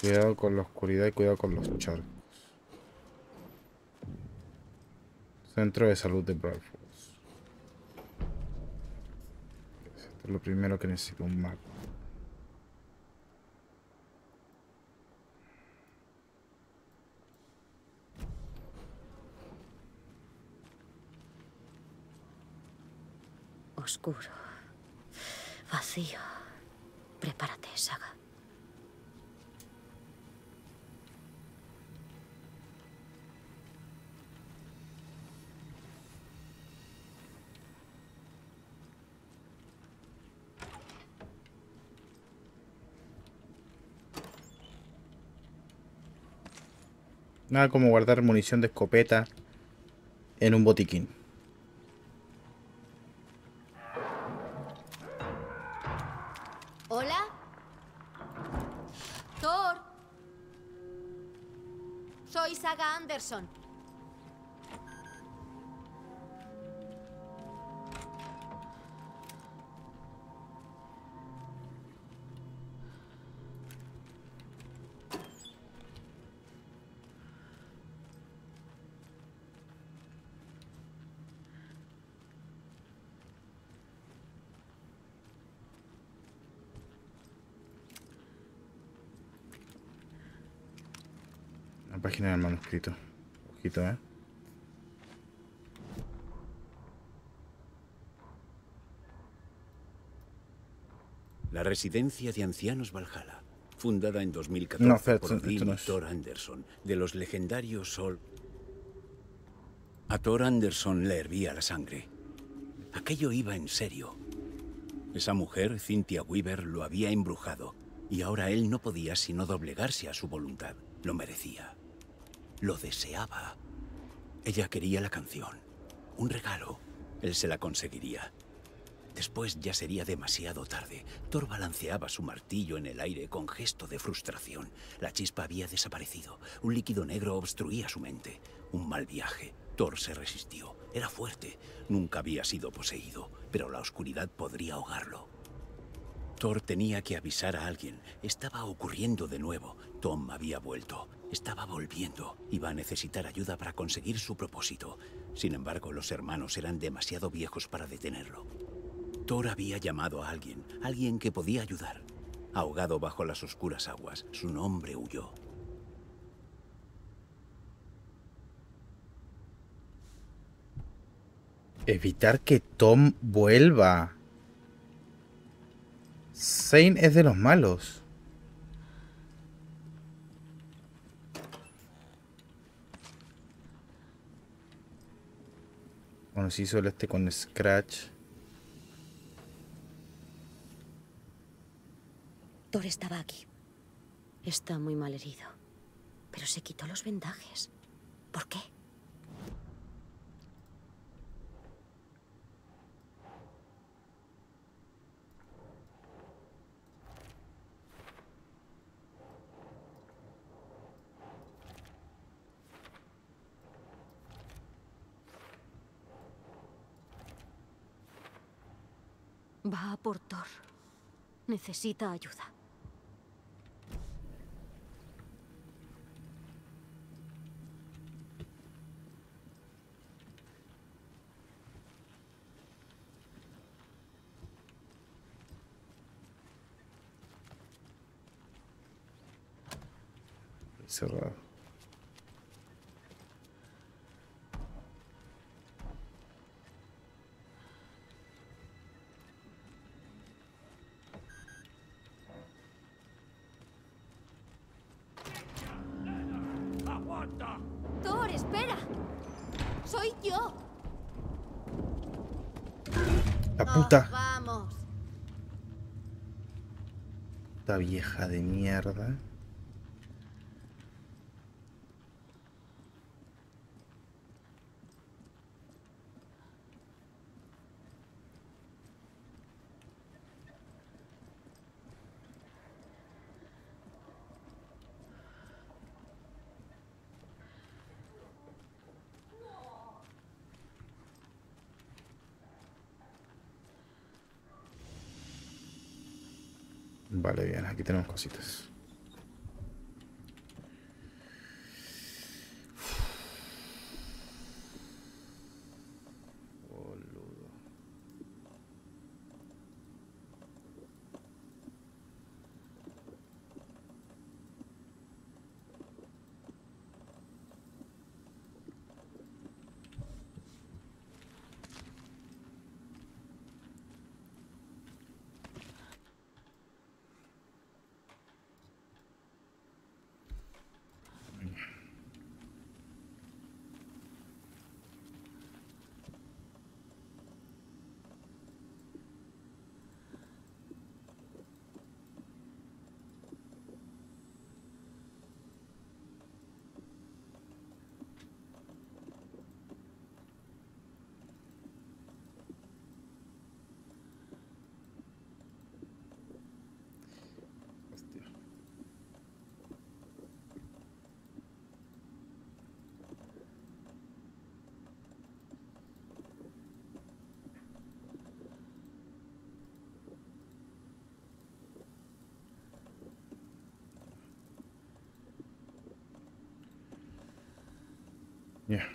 Cuidado con la oscuridad y cuidado con los charcos. Centro de salud de Bradford. Esto es lo primero que necesito, un mapa. Oscuro. Vacío. Prepárate, Saga. Nada como guardar munición de escopeta en un botiquín. ¿Hola? Thor. Soy Saga Anderson. Página del manuscrito. Ojito, ¿eh? La residencia de ancianos Valhalla, fundada en 2014 por Odín y Thor Anderson, de los legendarios Sol. A Thor Anderson le hervía la sangre. Aquello iba en serio. Esa mujer, Cynthia Weaver, lo había embrujado, y ahora él no podía sino doblegarse a su voluntad. Lo merecía. Lo deseaba. Ella quería la canción. Un regalo. Él se la conseguiría. Después ya sería demasiado tarde. Thor balanceaba su martillo en el aire con gesto de frustración. La chispa había desaparecido. Un líquido negro obstruía su mente. Un mal viaje. Thor se resistió. Era fuerte. Nunca había sido poseído, pero la oscuridad podría ahogarlo. Thor tenía que avisar a alguien. Estaba ocurriendo de nuevo. Tom había vuelto. Estaba volviendo. Iba a necesitar ayuda para conseguir su propósito. Sin embargo, los hermanos eran demasiado viejos para detenerlo. Thor había llamado a alguien. Alguien que podía ayudar. Ahogado bajo las oscuras aguas, su nombre huyó. Evitar que Tom vuelva. Saint es de los malos. Bueno, si hizo el este con Scratch. Thor estaba aquí. Está muy mal herido. Pero se quitó los vendajes. ¿Por qué? Va a por Thor. Necesita ayuda. Cerrado. Vamos. Esta vieja de mierda. Vale, bien, aquí tenemos cositas. Yeah.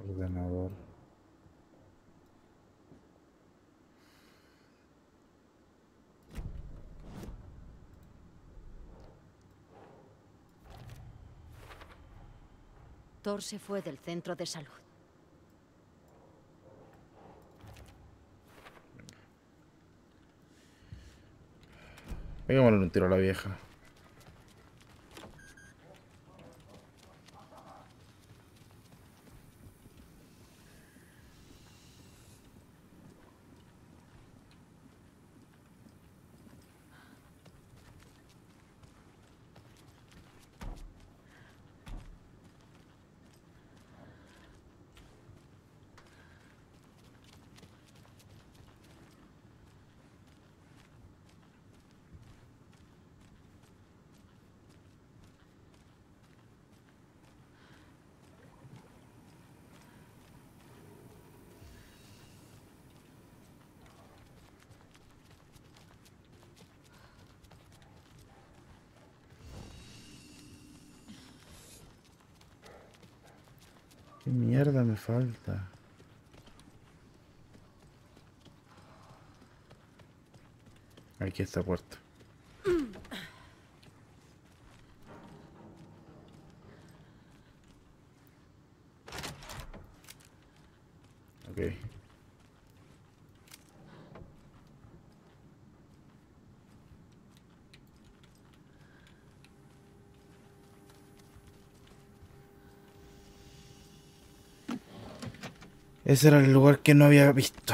Ordenador. Thor se fue del centro de salud. Pegámosle un tiro a la vieja. ¿Qué mierda me falta? Aquí está puerta. Ok. Ese era el lugar que no había visto.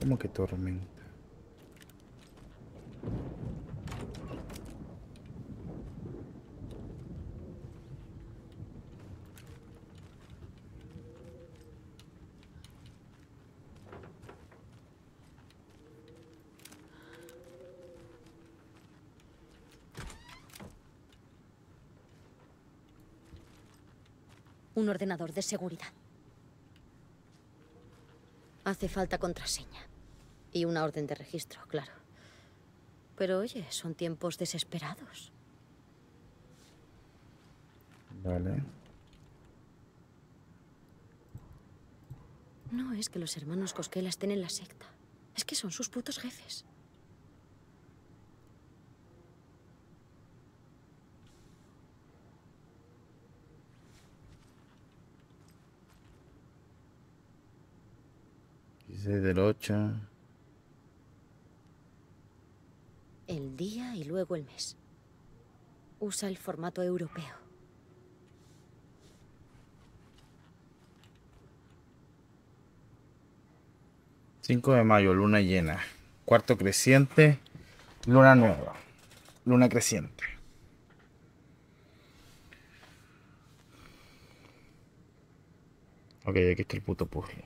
¿Cómo que tormenta? Un ordenador de seguridad. Hace falta contraseña. Y una orden de registro, claro. Pero oye, son tiempos desesperados. Vale. No es que los hermanos Koskelas estén en la secta. Es que son sus putos jefes. Del 8. El día y luego el mes. Usa el formato europeo. «5 de mayo, luna llena. Cuarto creciente, luna nueva. Luna creciente». Ok, aquí está el puto puzzle.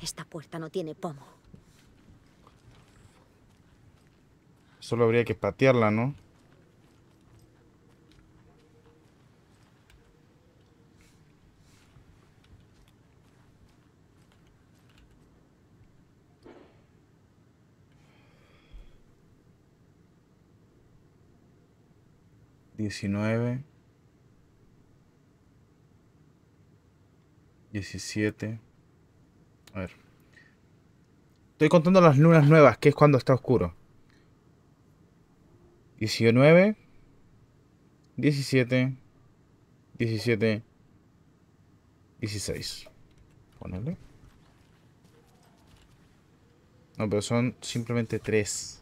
Esta puerta no tiene pomo. Solo habría que patearla, ¿no? «19. 17. A ver. Estoy contando las lunas nuevas, que es cuando está oscuro. 19. 17. 17. 16. Ponele. No, pero son simplemente 3.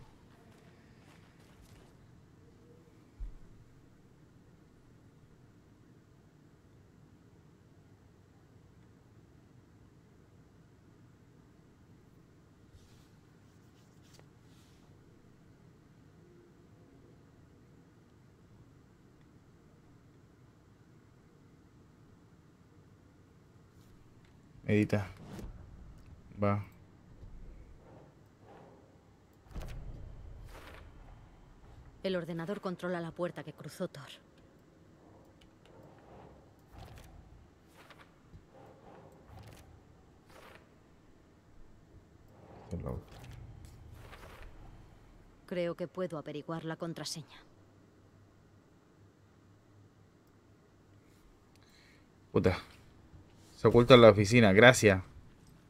Edita. Va. El ordenador controla la puerta que cruzó Thor. Hello. Creo que puedo averiguar la contraseña. Puta. Se oculta en la oficina, gracias.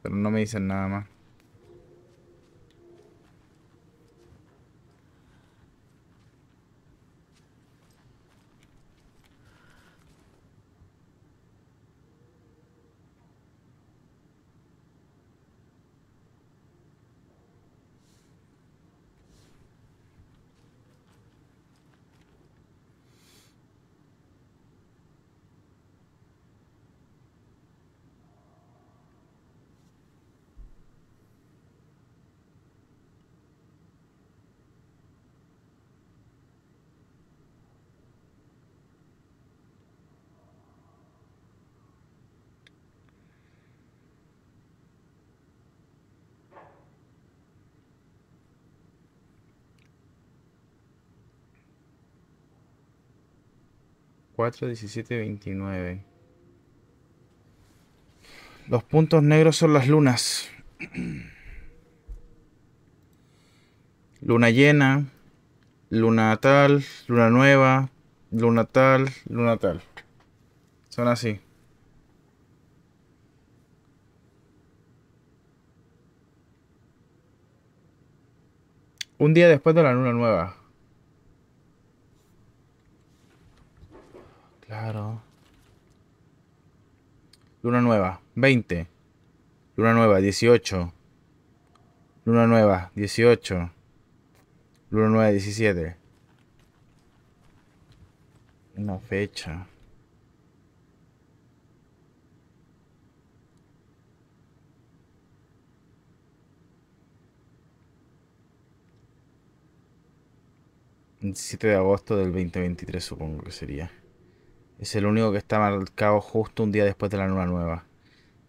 Pero no me dicen nada más. ...4, 17, 29... Los puntos negros son las lunas. Luna llena, luna tal, luna nueva, luna tal, luna tal. Son así. Un día después de la luna nueva. Claro. Luna nueva, 20. Luna nueva, 18. Luna nueva, 18. Luna nueva, 17. Una fecha. El 17 de agosto del 2023 supongo que sería. Es el único que está marcado justo un día después de la luna nueva.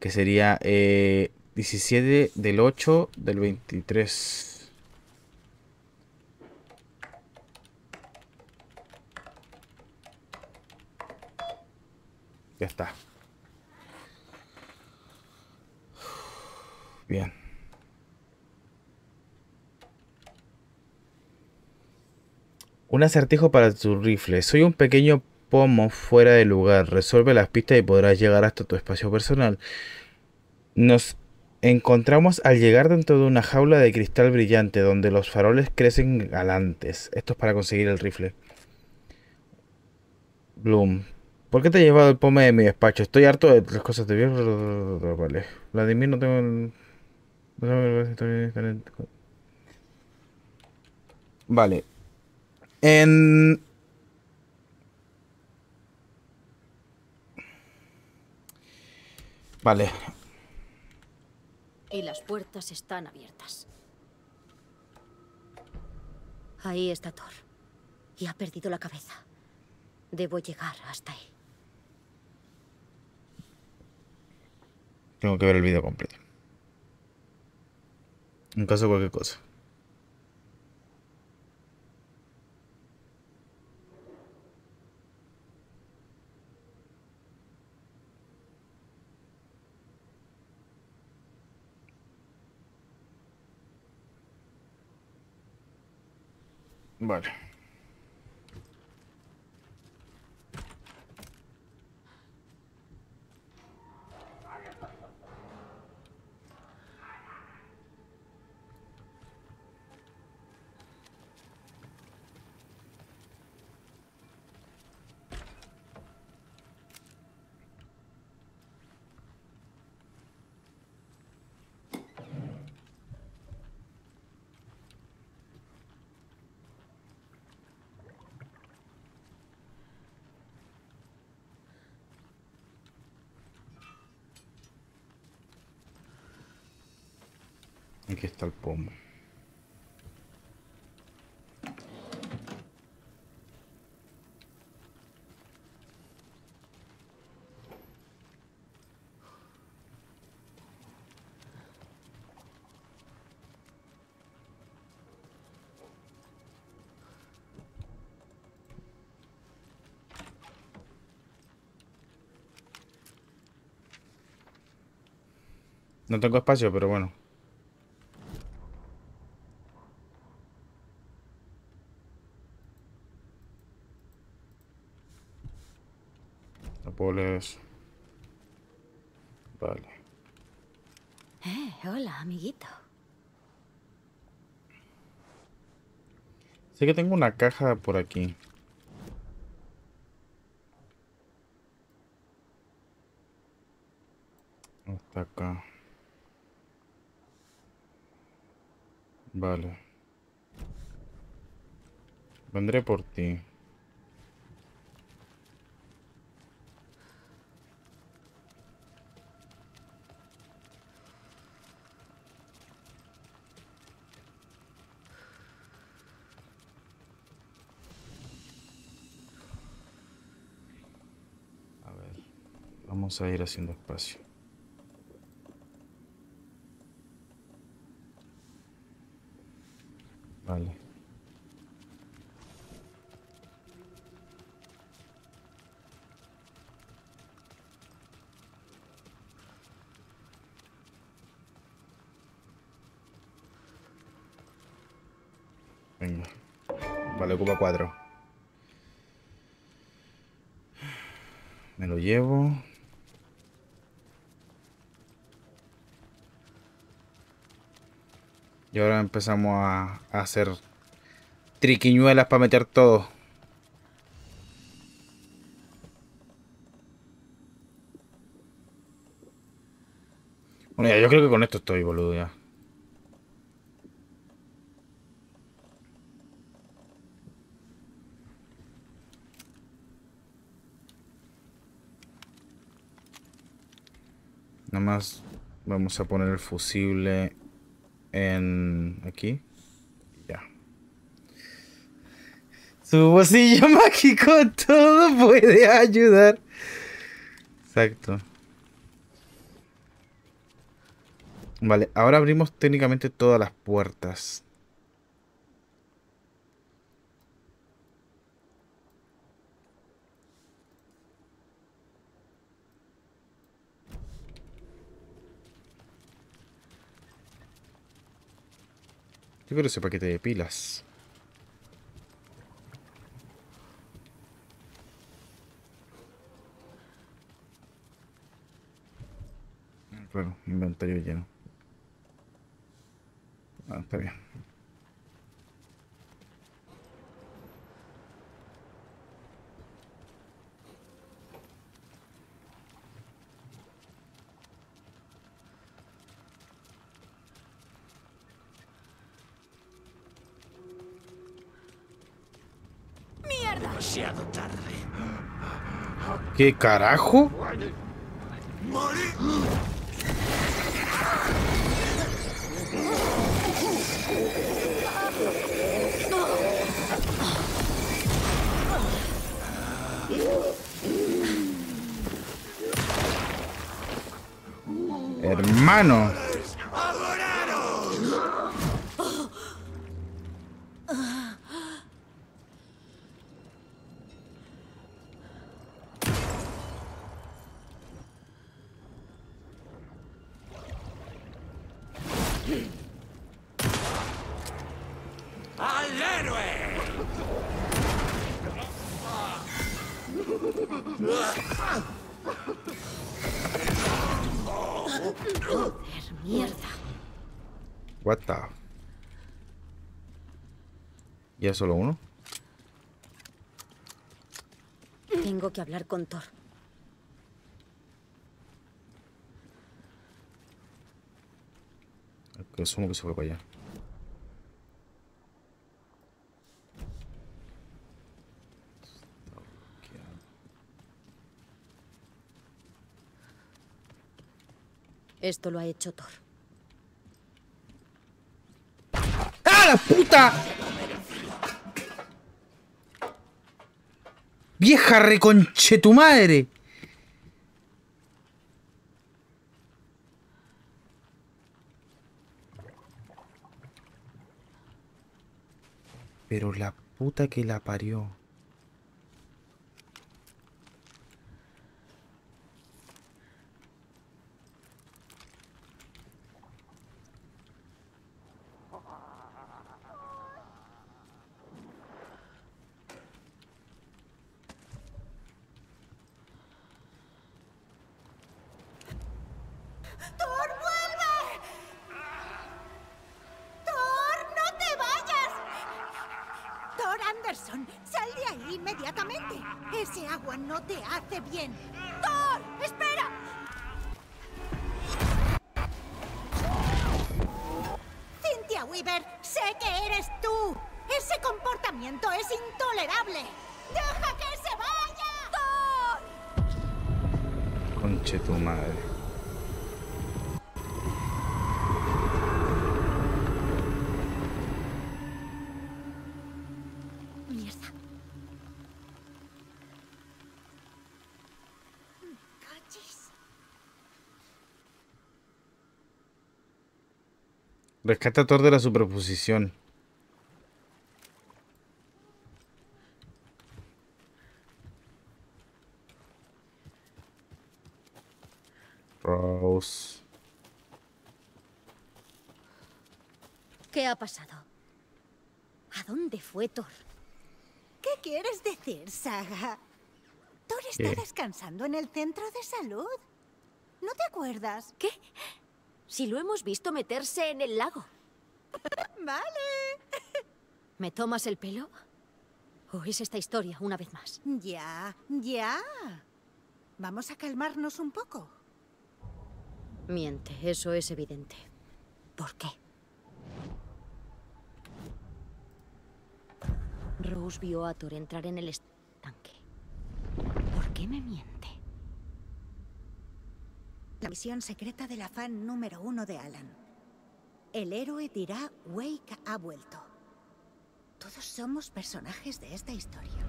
Que sería 17 del 8 del 23. Ya está. Bien. Un acertijo para tu rifle. Soy un pequeño pomo fuera de lugar. Resuelve las pistas y podrás llegar hasta tu espacio personal. Nos encontramos al llegar dentro de una jaula de cristal brillante donde los faroles crecen galantes. Esto es para conseguir el rifle. Bloom. ¿Por qué te he llevado el pomo de mi despacho? Estoy harto de las cosas de viejo. Vale. Vladimir, no tengo el... Vale. Vale. Y las puertas están abiertas. Ahí está Thor. Y ha perdido la cabeza. Debo llegar hasta ahí. Tengo que ver el video completo. En caso de cualquier cosa. Vale. Aquí está el pomo. No tengo espacio, pero bueno. Tapoles. Vale. Hola, amiguito. Sé que tengo una caja por aquí. Hasta acá. Vale. Vendré por ti. A ver, vamos a ir haciendo espacio. Vale. Venga. Vale, ocupa 4. Me lo llevo. Y ahora empezamos a hacer triquiñuelas para meter todo. Bueno, ya, yo creo que con esto estoy, boludo, ya. Nada más vamos a poner el fusible... en... aquí. Ya. Su bolsillo mágico todo puede ayudar. Exacto. Vale, ahora abrimos técnicamente todas las puertas. Yo quiero ese paquete de pilas. Claro, inventario lleno. Ah, está bien. ¿Qué carajo? Hermano. ¿Ya solo uno? Tengo que hablar con Thor. Asumo que se fue para allá. Esto lo ha hecho Thor. ¡Ah, la puta! ¡Vieja reconche tu madre! Pero la puta que la parió. inmediatamente. Ese agua no te hace bien. ¡Thor! ¡Espera! Cynthia Weaver, sé que eres tú. Ese comportamiento es intolerable. ¡Deja que se vaya! ¡Thor! Conche tu madre. Rescata a Thor de la superposición. Rose. ¿Qué ha pasado? ¿A dónde fue Thor? ¿Qué quieres decir, Saga? Thor está descansando en el centro de salud. ¿No te acuerdas? ¿Qué? Si lo hemos visto meterse en el lago. Vale. ¿Me tomas el pelo? ¿O es esta historia una vez más? Ya, ya. Vamos a calmarnos un poco. Miente, eso es evidente. ¿Por qué? Rose vio a Thor entrar en el estanque. ¿Por qué me miente? La misión secreta del afán número 1 de Alan. El héroe dirá, Wake ha vuelto. Todos somos personajes de esta historia.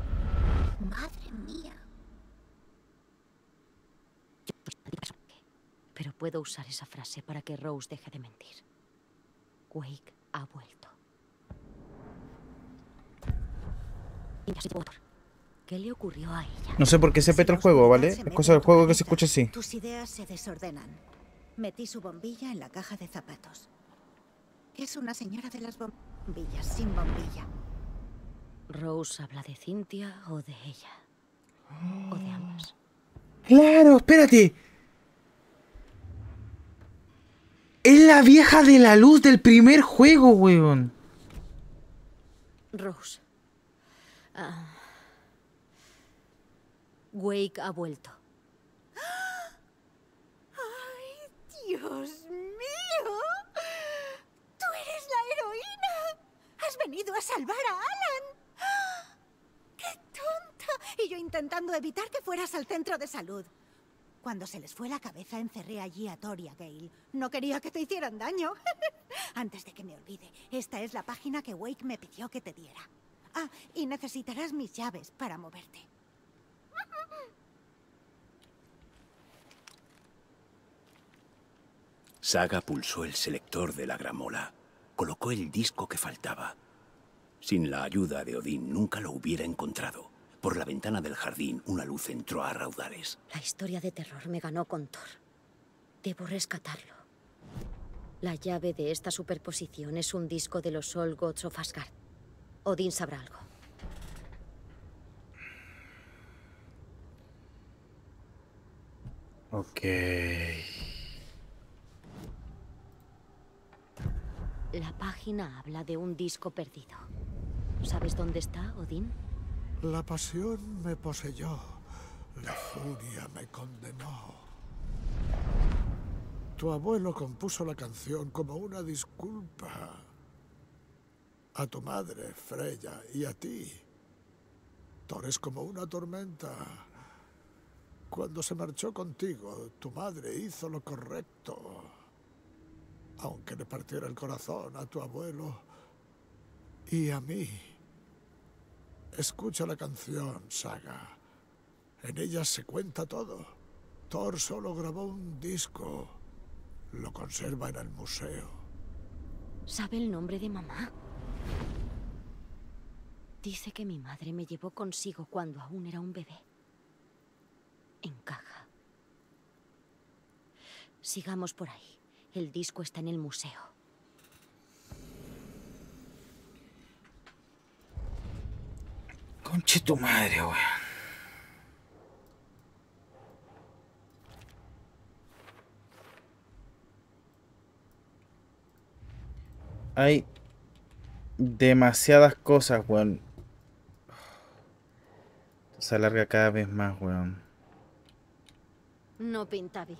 Madre mía. Pero puedo usar esa frase para que Rose deje de mentir. Wake ha vuelto. ¿Qué le ocurrió a ella? No sé por qué se peta el juego, ¿vale? Es cosa del juego que se escucha así. Tus ideas se desordenan. Metí su bombilla en la caja de zapatos. Es una señora de las bombillas sin bombilla. ¿Rose habla de Cynthia o de ella? ¿O de ambas? ¡Claro! ¡Espérate! ¡Es la vieja de la luz del primer juego, weón! Rose. Wake ha vuelto. ¡Ay, Dios mío! ¡Tú eres la heroína! ¡Has venido a salvar a Alan! ¡Qué tonta! Y yo intentando evitar que fueras al centro de salud. Cuando se les fue la cabeza, encerré allí a Thor y a Gale. No quería que te hicieran daño. Antes de que me olvide, esta es la página que Wake me pidió que te diera. Ah, y necesitarás mis llaves para moverte. Saga pulsó el selector de la gramola. Colocó el disco que faltaba. Sin la ayuda de Odín nunca lo hubiera encontrado. Por la ventana del jardín una luz entró a raudales. La historia de terror me ganó con Thor. Debo rescatarlo. La llave de esta superposición es un disco de los All Gods of Asgard. Odín sabrá algo. Ok. La página habla de un disco perdido. ¿Sabes dónde está, Odín? La pasión me poseyó. La furia me condenó. Tu abuelo compuso la canción como una disculpa. A tu madre, Freya, y a ti. Thor es como una tormenta. Cuando se marchó contigo, tu madre hizo lo correcto. Aunque le partiera el corazón a tu abuelo y a mí. Escucha la canción, Saga. En ella se cuenta todo. Thor solo grabó un disco. Lo conserva en el museo. ¿Sabe el nombre de mamá? Dice que mi madre me llevó consigo cuando aún era un bebé. Encaja. Sigamos por ahí. El disco está en el museo. Conche tu madre, weón. Hay demasiadas cosas, weón. Se alarga cada vez más, weón. No pinta bien.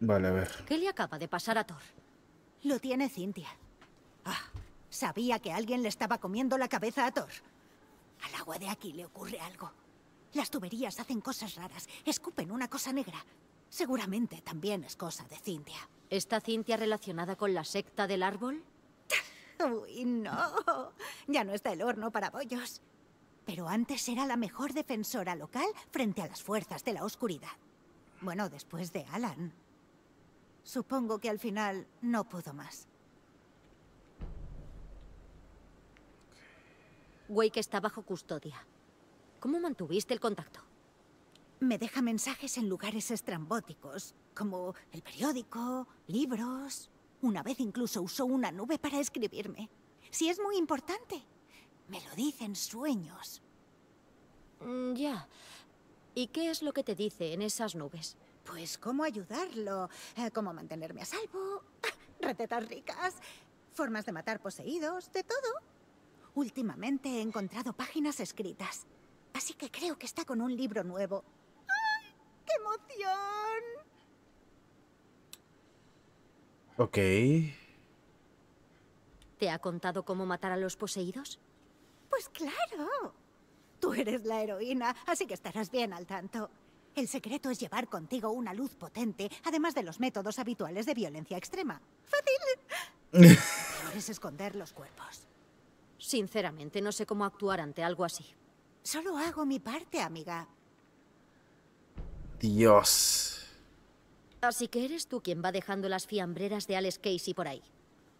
Vale, a ver. ¿Qué le acaba de pasar a Thor? Lo tiene Cynthia. Ah, sabía que alguien le estaba comiendo la cabeza a Thor. Al agua de aquí le ocurre algo. Las tuberías hacen cosas raras, escupen una cosa negra. Seguramente también es cosa de Cynthia. ¿Está Cynthia relacionada con la secta del árbol? Uy, no. Ya no está el horno para bollos. Pero antes era la mejor defensora local frente a las fuerzas de la oscuridad. Bueno, después de Alan. Supongo que al final no pudo más. Wake está bajo custodia. ¿Cómo mantuviste el contacto? Me deja mensajes en lugares estrambóticos, como el periódico, libros... Una vez incluso usó una nube para escribirme. Si es muy importante, me lo dicen sueños. Ya. ¿Y qué es lo que te dice en esas nubes? Pues cómo ayudarlo, cómo mantenerme a salvo, recetas ricas, formas de matar poseídos, de todo. Últimamente he encontrado páginas escritas, así que creo que está con un libro nuevo. ¡Ay, qué emoción! Ok. ¿Te ha contado cómo matar a los poseídos? Pues claro. Tú eres la heroína, así que estarás bien al tanto. El secreto es llevar contigo una luz potente, además de los métodos habituales de violencia extrema. ¡Fácil! Peor es esconder los cuerpos. Sinceramente, no sé cómo actuar ante algo así. Solo hago mi parte, amiga. Dios. Así que eres tú quien va dejando las fiambreras de Alex Casey por ahí.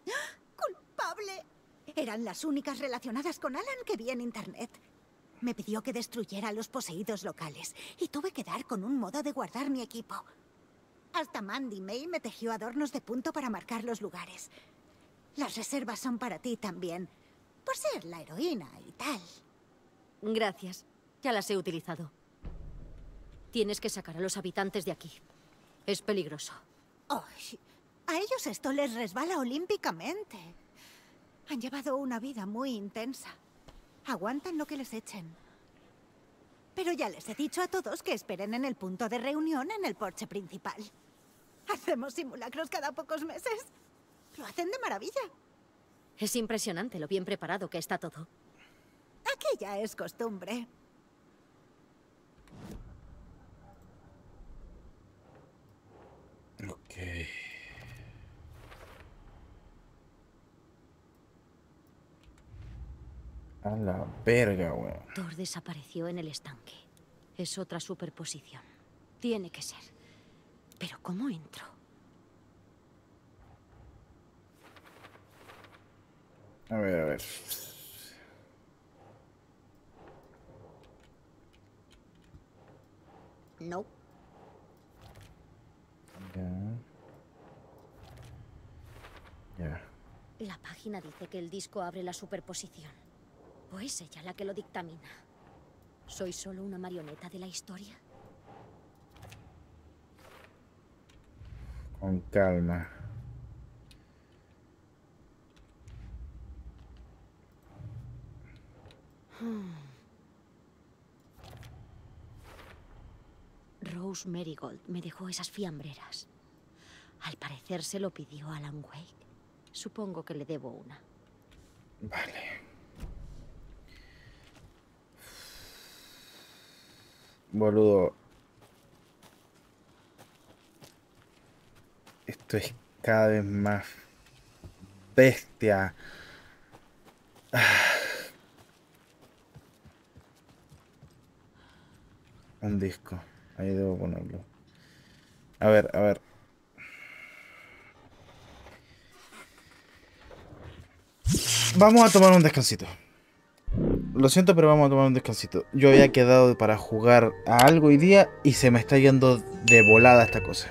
¡Ah! ¡Culpable! Eran las únicas relacionadas con Alan que vi en internet. Me pidió que destruyera a los poseídos locales y tuve que dar con un modo de guardar mi equipo. Hasta Mandy May me tejió adornos de punto para marcar los lugares. Las reservas son para ti también, por ser la heroína y tal. Gracias, ya las he utilizado. Tienes que sacar a los habitantes de aquí. Es peligroso. Oh, a ellos esto les resbala olímpicamente. Han llevado una vida muy intensa. Aguantan lo que les echen. Pero ya les he dicho a todos que esperen en el punto de reunión en el porche principal. Hacemos simulacros cada pocos meses. Lo hacen de maravilla. Es impresionante lo bien preparado que está todo. Aquí ya es costumbre. Ok. A la verga, weón. Thor desapareció en el estanque. Es otra superposición. Tiene que ser. Pero ¿cómo entro? A ver, a ver. No. Ya. La página dice que el disco abre la superposición. ¿O es ella la que lo dictamina? ¿Soy solo una marioneta de la historia? Con calma. Rose Marigold me dejó esas fiambreras. Al parecer se lo pidió Alan Wake. Supongo que le debo una. Vale. Boludo. Esto es cada vez más bestia. Un disco. Ahí debo ponerlo. A ver, a ver. Vamos a tomar un descansito. Lo siento, pero vamos a tomar un descansito. Yo había quedado para jugar a algo hoy día y se me está yendo de volada esta cosa.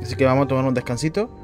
Así que vamos a tomar un descansito.